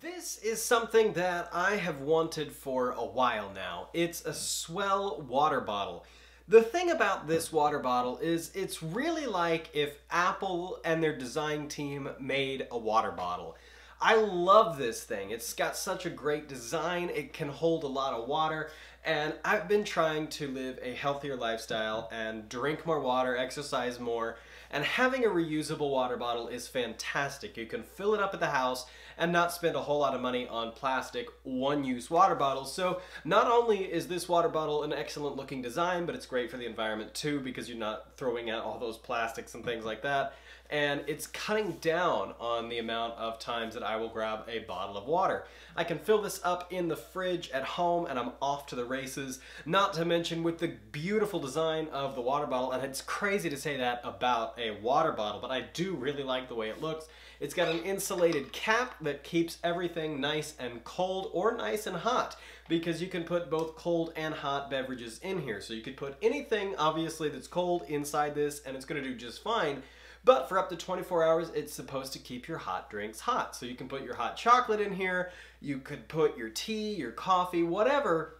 This is something that I have wanted for a while now. It's a S'well water bottle. The thing about this water bottle is it's really like if Apple and their design team made a water bottle. I love this thing. It's got such a great design. It can hold a lot of water, and I've been trying to live a healthier lifestyle and drink more water, exercise more, and having a reusable water bottle is fantastic. You can fill it up at the house and not spend a whole lot of money on plastic one-use water bottles. So not only is this water bottle an excellent looking design, but it's great for the environment too, because you're not throwing out all those plastics and things like that. And it's cutting down on the amount of times that I will grab a bottle of water. I can fill this up in the fridge at home and I'm off to the races, not to mention with the beautiful design of the water bottle. And it's crazy to say that about a water bottle, but I do really like the way it looks. It's got an insulated cap that keeps everything nice and cold, or nice and hot, because you can put both cold and hot beverages in here. So you could put anything, obviously, that's cold inside this and it's gonna do just fine. But for up to 24 hours, it's supposed to keep your hot drinks hot. So you can put your hot chocolate in here, you could put your tea, your coffee, whatever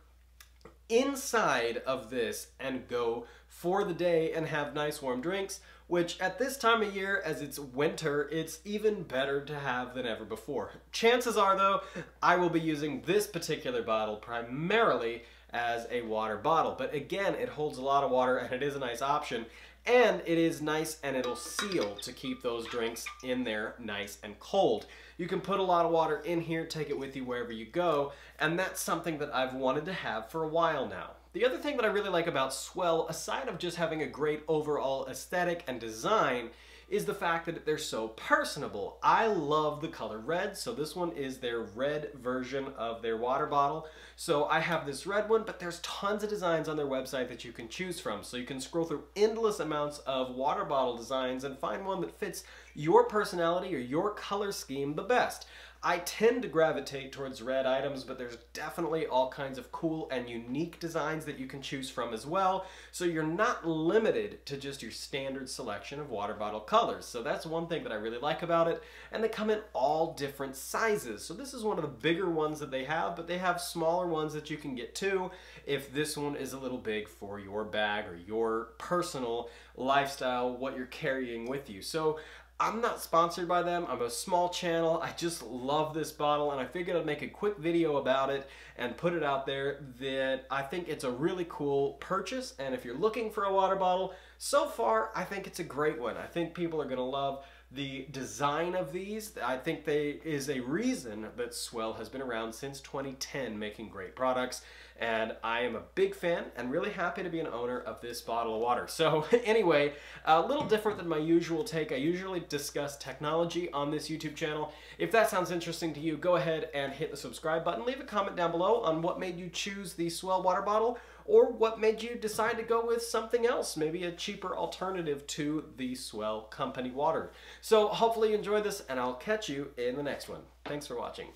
inside of this and go for the day and have nice warm drinks, which at this time of year, as it's winter, it's even better to have than ever before. Chances are though, I will be using this particular bottle primarily as a water bottle. But again, it holds a lot of water and it is a nice option. And it is nice and it'll seal to keep those drinks in there nice and cold. You can put a lot of water in here, take it with you wherever you go, and that's something that I've wanted to have for a while now. The other thing that I really like about S'well, aside of just having a great overall aesthetic and design, is the fact that they're so personable. I love the color red, so this one is their red version of their water bottle. So I have this red one, but there's tons of designs on their website that you can choose from. So you can scroll through endless amounts of water bottle designs and find one that fits your personality or your color scheme the best. I tend to gravitate towards red items, but there's definitely all kinds of cool and unique designs that you can choose from as well. So you're not limited to just your standard selection of water bottle colors. So that's one thing that I really like about it. And they come in all different sizes. So this is one of the bigger ones that they have, but they have smaller ones that you can get too if this one is a little big for your bag or your personal lifestyle, what you're carrying with you. So I'm not sponsored by them, I'm a small channel, I just love this bottle and I figured I'd make a quick video about it and put it out there that I think it's a really cool purchase, and if you're looking for a water bottle, so far I think it's a great one. I think people are going to love the design of these. I think there is a reason that S'well has been around since 2010 making great products, and I am a big fan and really happy to be an owner of this bottle of water. So anyway, a little different than my usual take. I usually discuss technology on this YouTube channel. If that sounds interesting to you, go ahead and hit the subscribe button. Leave a comment down below on what made you choose the S'well water bottle, or what made you decide to go with something else, maybe a cheaper alternative to the S'well company water. So hopefully you enjoy this, and I'll catch you in the next one. Thanks for watching.